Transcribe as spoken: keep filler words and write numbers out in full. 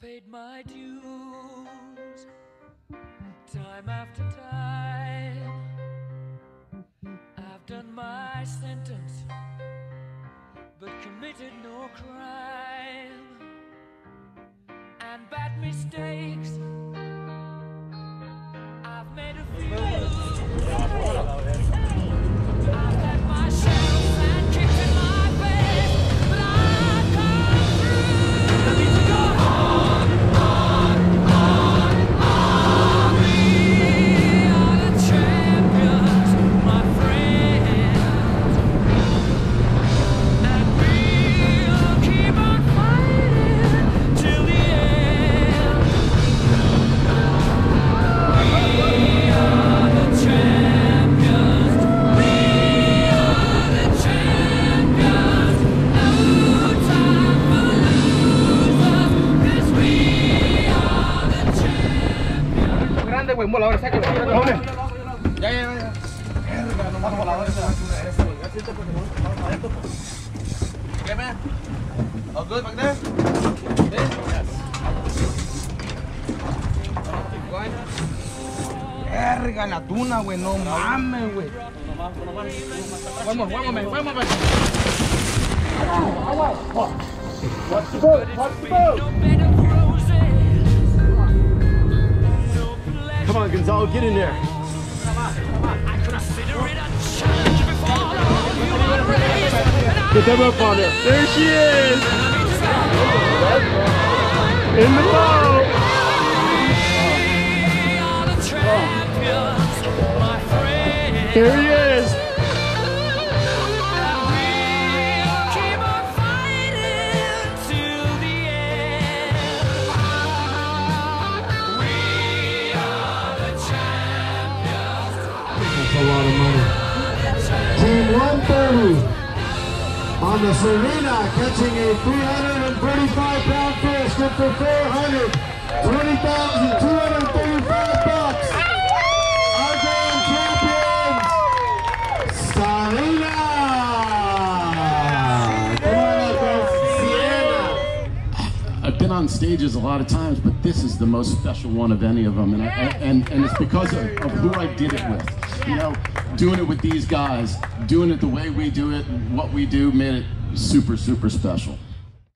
paid my dues time after time. I've done my sentence but committed no crime, and bad mistakes I've made a few. I've had my shells and kicks in my face, but I come through. I need to go on, on, on, on. We are the champions, my friends, and we'll keep on fighting till the end. We are the champions, we are the champions, no time for losers, 'cause we are the champions. Grande, güey, mola, ahora sácalo. Ya, ya, ya. Verga, nomás voladores de la altura esa, güey. Ya siento porque vamos a esto, pues. ¿Qué, man? All good back there? This? Yes. Verga, la tuna, güey, no mames, güey. Vamos, vamos, man, vamos, man. Agua, agua. What's the boat? What's the boat? Come on, Gonzalo, get in there. Get that rope on her. There she is! In the boat! There he is! That's a lot of money. Team one thirty on the Sirena, catching a three hundred thirty-five pound fish in for four hundred twenty thousand two hundred thirty-five bucks. Our grand champions, Sirena. Come on up there, Sirena. I've been on stages a lot of times, but this is the most special one of any of them, and I, and, and it's because of, of who I did it with. You know, doing it with these guys, doing it the way we do it, what we do, made it super, super special.